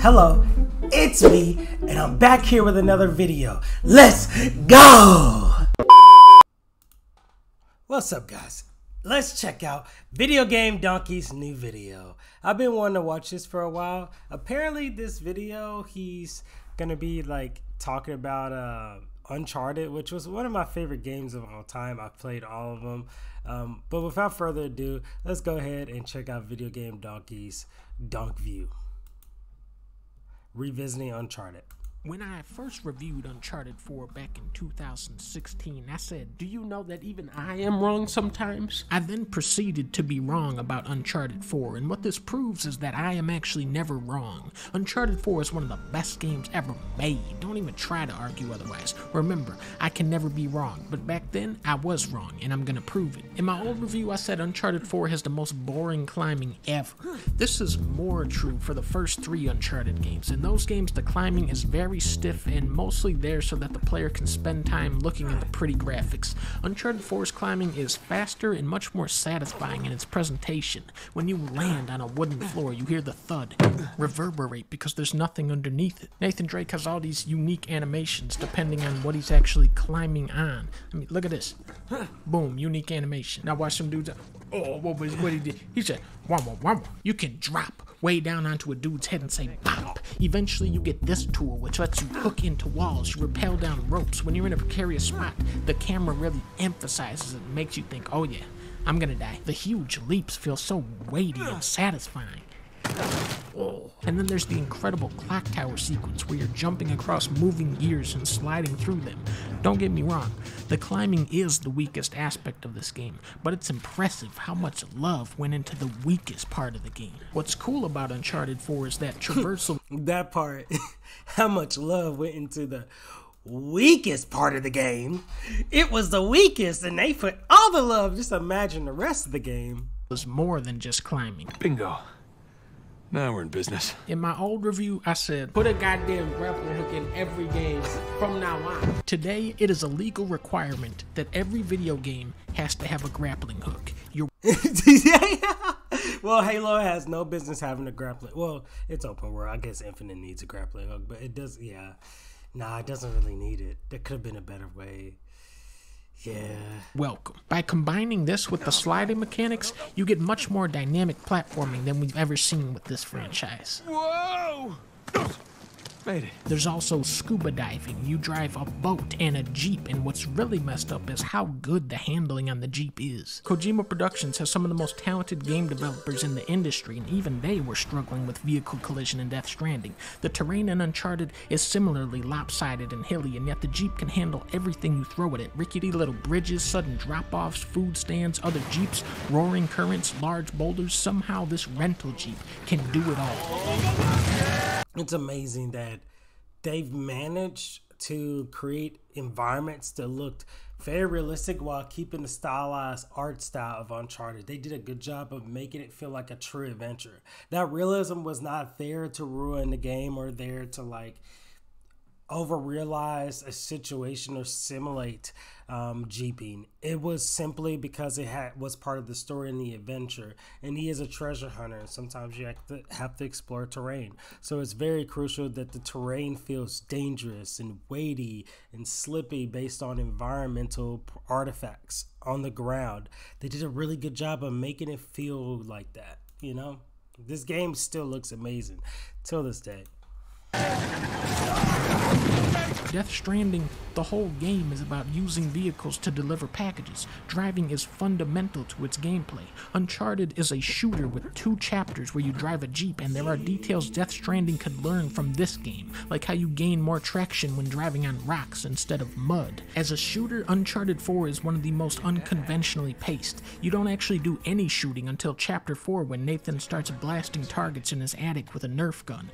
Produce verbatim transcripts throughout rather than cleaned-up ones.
Hello, it's me, and I'm back here with another video. Let's go! What's up, guys? Let's check out Video Game Donkey's new video. I've been wanting to watch this for a while. Apparently, this video, he's gonna be like talking about uh, Uncharted, which was one of my favorite games of all time. I've played all of them. Um, but without further ado, let's go ahead and check out Video Game Donkey's Dunkview. Revisiting Uncharted. When I first reviewed Uncharted four back in two thousand sixteen, I said, do you know that even I am wrong sometimes? I then proceeded to be wrong about Uncharted four, and what this proves is that I am actually never wrong. Uncharted four is one of the best games ever made. Don't even try to argue otherwise. Remember, I can never be wrong, but back then, I was wrong, and I'm gonna prove it. In my old review, I said Uncharted four has the most boring climbing ever. This is more true for the first three Uncharted games. In those games, the climbing is very stiff and mostly there so that the player can spend time looking at the pretty graphics. Uncharted four's climbing is faster and much more satisfying in its presentation. When you land on a wooden floor, you hear the thud reverberate because there's nothing underneath it. Nathan Drake has all these unique animations depending on what he's actually climbing on. I mean, look at this. Boom, unique animation. Now watch some dudes. Oh, what was what he did? He said, womma womma. You can drop way down onto a dude's head and say bop. Eventually you get this tool which lets you hook into walls, you rappel down ropes. When you're in a precarious spot, the camera really emphasizes it and makes you think, oh yeah, I'm gonna die. The huge leaps feel so weighty and satisfying. And then there's the incredible clock tower sequence where you're jumping across moving gears and sliding through them. Don't get me wrong, the climbing is the weakest aspect of this game, but it's impressive how much love went into the weakest part of the game. What's cool about Uncharted four is that traversal... that part, how much love went into the weakest part of the game. It was the weakest and they put all the love, just imagine the rest of the game. It was more than just climbing. Bingo. Now we're in business. In my old review, I said, put a goddamn grappling hook in every game from now on. Today, it is a legal requirement that every video game has to have a grappling hook. You're well, Halo has no business having a grappling. Well, it's open world. I guess Infinite needs a grappling hook, but it does. Yeah, nah, it doesn't really need it. There could have been a better way. Yeah. Welcome. By combining this with the sliding mechanics, you get much more dynamic platforming than we've ever seen with this franchise. Whoa! Made it. There's also scuba diving. You drive a boat and a Jeep, and what's really messed up is how good the handling on the Jeep is. Kojima Productions has some of the most talented game developers in the industry, and even they were struggling with vehicle collision and Death Stranding. The terrain in Uncharted is similarly lopsided and hilly, and yet the Jeep can handle everything you throw at it. Rickety little bridges, sudden drop-offs, food stands, other Jeeps, roaring currents, large boulders. Somehow this rental Jeep can do it all. It's amazing that they've managed to create environments that looked very realistic while keeping the stylized art style of Uncharted. They did a good job of making it feel like a true adventure. That realism was not there to ruin the game or there to like over-realize a situation or simulate um, jeeping. It was simply because it had was part of the story and the adventure, and he is a treasure hunter, and sometimes you have to, have to explore terrain. So it's very crucial that the terrain feels dangerous and weighty and slippy based on environmental artifacts on the ground. They did a really good job of making it feel like that, you know? This game still looks amazing till this day. Death Stranding, the whole game is about using vehicles to deliver packages. Driving is fundamental to its gameplay. Uncharted is a shooter with two chapters where you drive a Jeep, and there are details Death Stranding could learn from this game, like how you gain more traction when driving on rocks instead of mud. As a shooter, Uncharted four is one of the most unconventionally paced. You don't actually do any shooting until chapter four when Nathan starts blasting targets in his attic with a Nerf gun.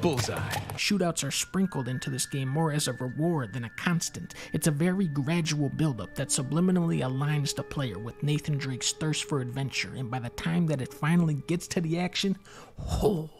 Bullseye. Shootouts are sprinkled into this game more as a reward than a constant. It's a very gradual buildup that subliminally aligns the player with Nathan Drake's thirst for adventure, and by the time that it finally gets to the action, oh.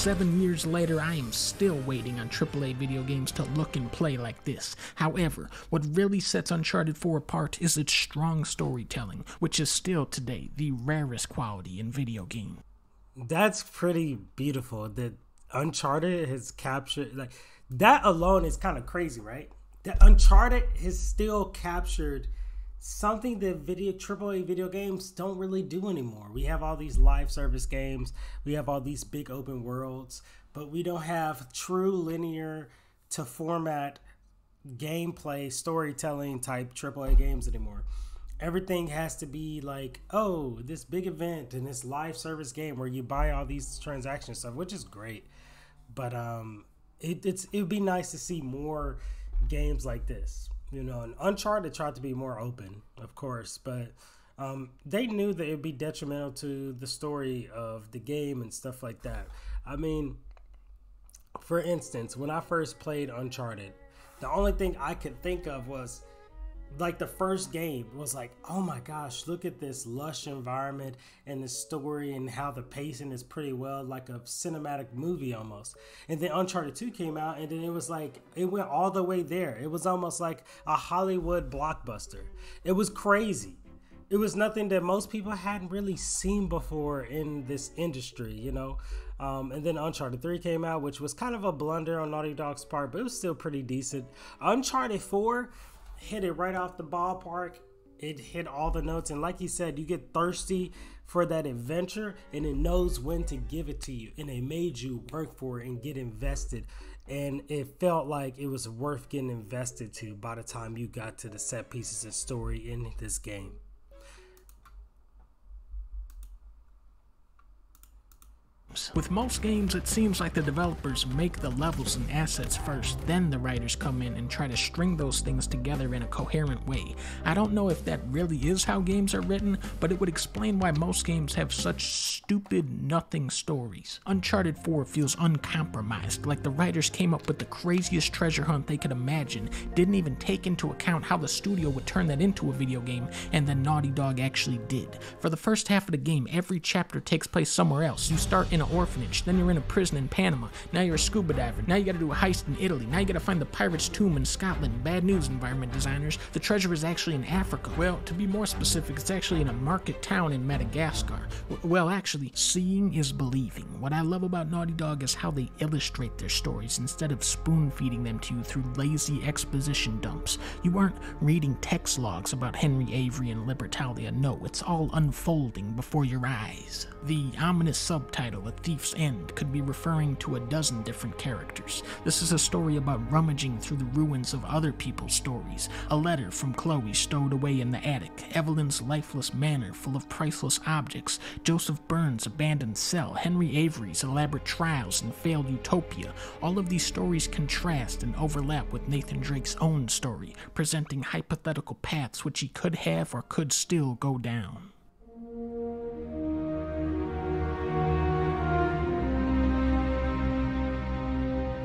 Seven years later, I am still waiting on triple A video games to look and play like this. However, what really sets Uncharted four apart is its strong storytelling, which is still today the rarest quality in video game. That's pretty beautiful that Uncharted has captured, like, that alone is kind of crazy, right? That Uncharted has still captured something that video triple A video games don't really do anymore. We have all these live service games, we have all these big open worlds, but we don't have true linear to format gameplay storytelling type triple A games anymore. Everything has to be like, oh, this big event and this live service game where you buy all these transaction stuff, which is great, but um it, it's it would be nice to see more games like this, you know. And Uncharted tried to be more open, of course, but um they knew that it'd be detrimental to the story of the game and stuff like that. I mean, for instance, when I first played Uncharted, the only thing I could think of was, like, the first game was like, oh my gosh, look at this lush environment and the story and how the pacing is pretty well, like a cinematic movie almost. And then Uncharted two came out, and then it was like, it went all the way there. It was almost like a Hollywood blockbuster. It was crazy. It was nothing that most people hadn't really seen before in this industry, you know? Um, and then Uncharted three came out, which was kind of a blunder on Naughty Dog's part, but it was still pretty decent. Uncharted four hit it right off the ballpark. It hit all the notes, and like he said, you get thirsty for that adventure, and it knows when to give it to you, and it made you work for it and get invested, and it felt like it was worth getting invested to by the time you got to the set pieces and story in this game. With most games, it seems like the developers make the levels and assets first, then the writers come in and try to string those things together in a coherent way. I don't know if that really is how games are written, but it would explain why most games have such stupid nothing stories. Uncharted four feels uncompromised, like the writers came up with the craziest treasure hunt they could imagine, didn't even take into account how the studio would turn that into a video game, and then Naughty Dog actually did. For the first half of the game, every chapter takes place somewhere else. You start in an orphanage, then you're in a prison in Panama, now you're a scuba diver, now you gotta do a heist in Italy, now you gotta find the pirate's tomb in Scotland. Bad news, environment designers, the treasure is actually in Africa. Well, to be more specific, it's actually in a market town in Madagascar. W well, actually, seeing is believing. What I love about Naughty Dog is how they illustrate their stories instead of spoon-feeding them to you through lazy exposition dumps. You aren't reading text logs about Henry Avery and Libertalia, no, it's all unfolding before your eyes. The ominous subtitle, The Thief's End, could be referring to a dozen different characters. This is a story about rummaging through the ruins of other people's stories. A letter from Chloe stowed away in the attic, Evelyn's lifeless manor full of priceless objects, Joseph Burns' abandoned cell, Henry Avery's elaborate trials and failed utopia. All of these stories contrast and overlap with Nathan Drake's own story, presenting hypothetical paths which he could have or could still go down.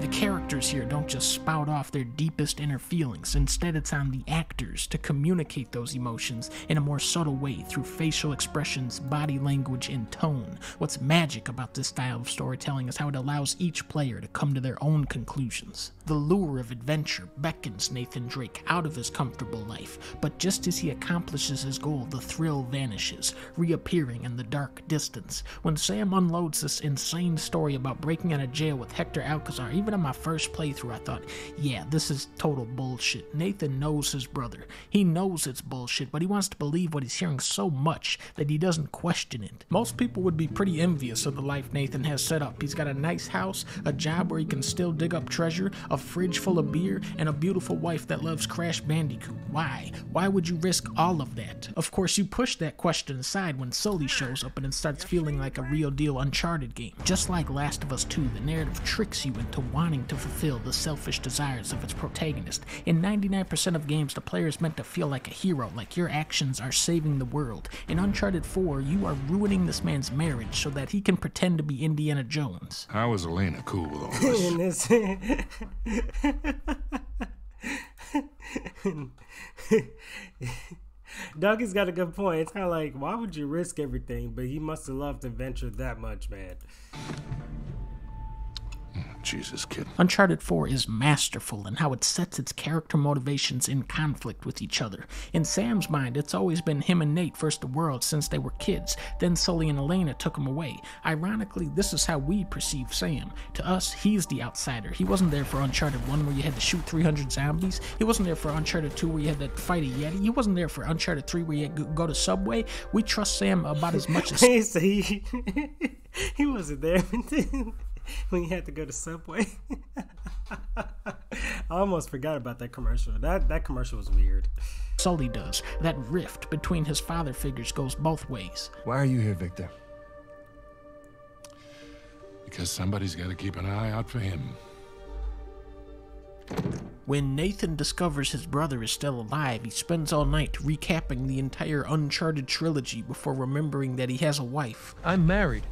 The characters here don't just spout off their deepest inner feelings. Instead, it's on the actors to communicate those emotions in a more subtle way through facial expressions, body language, and tone. What's magic about this style of storytelling is how it allows each player to come to their own conclusions. The lure of adventure beckons Nathan Drake out of his comfortable life, but just as he accomplishes his goal, the thrill vanishes, reappearing in the dark distance. When Sam unloads this insane story about breaking out of jail with Hector Alcazar, even on my first playthrough, I thought, yeah, this is total bullshit. Nathan knows his brother. He knows it's bullshit, but he wants to believe what he's hearing so much that he doesn't question it. Most people would be pretty envious of the life Nathan has set up. He's got a nice house, a job where he can still dig up treasure, a fridge full of beer, and a beautiful wife that loves Crash Bandicoot. Why? Why would you risk all of that? Of course, you push that question aside when Sully shows up and it starts feeling like a real deal Uncharted game. Just like Last of Us two, the narrative tricks you into wanting to fulfill the selfish desires of its protagonist. In ninety-nine percent of games, the player is meant to feel like a hero, like your actions are saving the world. In Uncharted four, you are ruining this man's marriage so that he can pretend to be Indiana Jones. How is Elena cool with all this? Donkey's got a good point. It's kind of like, why would you risk everything? But he must have loved adventure that much, man. Jesus, kid. Uncharted four is masterful in how it sets its character motivations in conflict with each other. In Sam's mind, it's always been him and Nate versus the world since they were kids. Then Sully and Elena took him away. Ironically, this is how we perceive Sam. To us, he's the outsider. He wasn't there for Uncharted one where you had to shoot three hundred zombies. He wasn't there for Uncharted two where you had to fight a Yeti. He wasn't there for Uncharted three where you had to go to Subway. We trust Sam about as much as... Wait, so he... he wasn't there when you had to go to Subway. I almost forgot about that commercial. That that commercial was weird. Sully does. That rift between his father figures goes both ways. Why are you here, Victor? Because somebody's got to keep an eye out for him. When Nathan discovers his brother is still alive, he spends all night recapping the entire Uncharted trilogy before remembering that he has a wife. I'm married.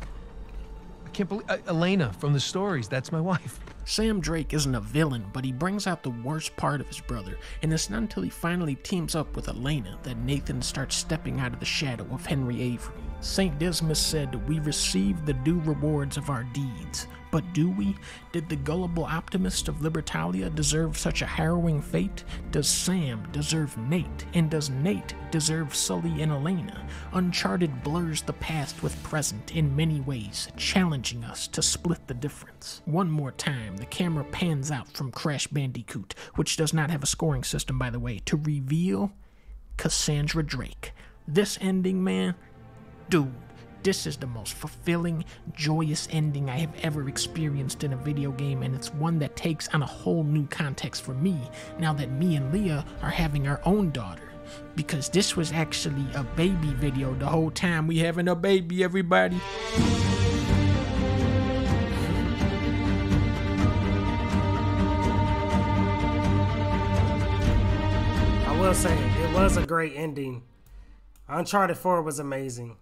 I can't believe... Uh, Elena from the stories, that's my wife. Sam Drake isn't a villain, but he brings out the worst part of his brother, and it's not until he finally teams up with Elena that Nathan starts stepping out of the shadow of Henry Avery. Saint Dismas said, "We receive the due rewards of our deeds." But do we? Did the gullible optimist of Libertalia deserve such a harrowing fate? Does Sam deserve Nate? And does Nate deserve Sully and Elena? Uncharted blurs the past with present in many ways, challenging us to split the difference. One more time, the camera pans out from Crash Bandicoot, which does not have a scoring system, by the way, to reveal Cassandra Drake. This ending, man, dude. This is the most fulfilling, joyous ending I have ever experienced in a video game, and it's one that takes on a whole new context for me, now that me and Leah are having our own daughter. Because this was actually a baby video the whole time. We having a baby, everybody. I will say, it was a great ending. Uncharted four was amazing.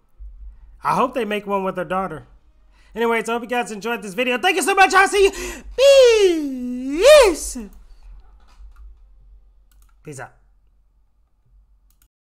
I hope they make one with their daughter. Anyways, I hope you guys enjoyed this video. Thank you so much. I'll see you. Peace. Peace out.